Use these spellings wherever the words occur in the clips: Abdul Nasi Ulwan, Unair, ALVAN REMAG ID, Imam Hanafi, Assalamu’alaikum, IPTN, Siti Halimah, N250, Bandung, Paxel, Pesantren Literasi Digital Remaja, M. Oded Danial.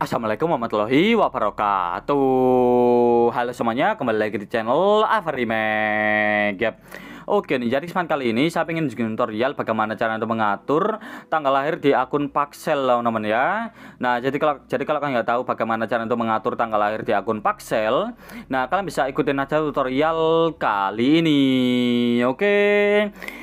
Assalamualaikum warahmatullahi wabarakatuh. Halo semuanya, kembali lagi di channel Alvan Remag. Oke nih, jadi kesempatan kali ini saya ingin bikin tutorial bagaimana cara untuk mengatur tanggal lahir di akun Paxel teman-teman ya. Nah, jadi kalau kalian nggak tahu bagaimana cara untuk mengatur tanggal lahir di akun Paxel, nah kalian bisa ikutin aja tutorial kali ini. Oke.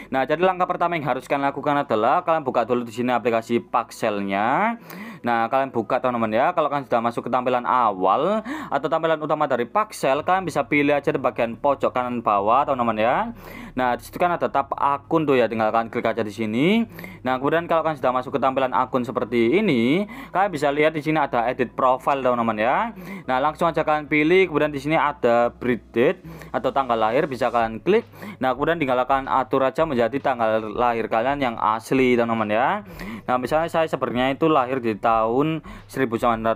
Nah, jadi langkah pertama yang harus kalian lakukan adalah kalian buka dulu di sini aplikasi Paxelnya. Nah, kalian buka teman-teman ya. Kalau kalian sudah masuk ke tampilan awal atau tampilan utama dari Paxel, kalian bisa pilih aja di bagian pojok kanan bawah teman-teman ya. Nah, disitu kan ada tab akun tuh ya, tinggal kalian klik aja di sini. Nah, kemudian kalau kalian sudah masuk ke tampilan akun seperti ini, kalian bisa lihat di sini ada edit profile teman-teman ya. Nah, langsung aja kalian pilih, kemudian di sini ada birth date atau tanggal lahir, bisa kalian klik. Nah, kemudian tinggal kalian atur aja menjadi tanggal lahir kalian yang asli teman-teman ya. Nah, misalnya saya sebenarnya itu lahir di tahun 1996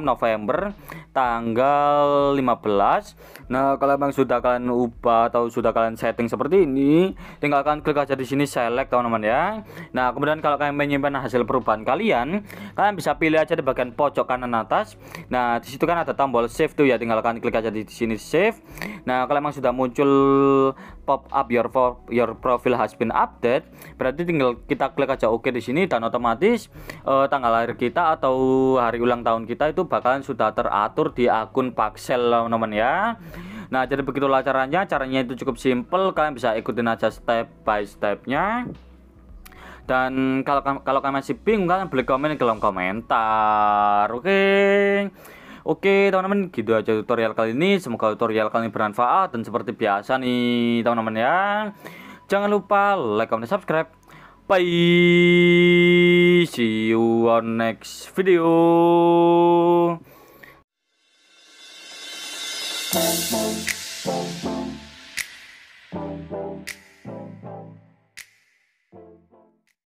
November tanggal 15. Nah, kalau memang sudah kalian ubah atau sudah kalian setting seperti ini, tinggal kalian klik aja di sini select teman-teman ya. Nah, kemudian kalau kalian menyimpan hasil perubahan kalian, kalian bisa pilih aja di bagian pojok kanan atas. Nah, di situ kan ada tombol save tuh ya, tinggal kalian klik aja di sini save. Nah, kalau memang sudah muncul pop up your profile has been updated, berarti tinggal kita klik aja oke di sini, dan otomatis tanggal lahir kita atau hari ulang tahun kita itu bakalan sudah teratur di akun Paxel teman-teman ya. Nah, jadi begitulah caranya itu cukup simple, kalian bisa ikutin aja step by stepnya. Dan kalau kalian masih bingung, kalian boleh komen di kolom komentar. Oke teman-teman, gitu aja tutorial kali ini. Semoga tutorial kali ini bermanfaat, dan seperti biasa nih teman-teman ya, jangan lupa like, comment, dan subscribe. Bye, see you on next video.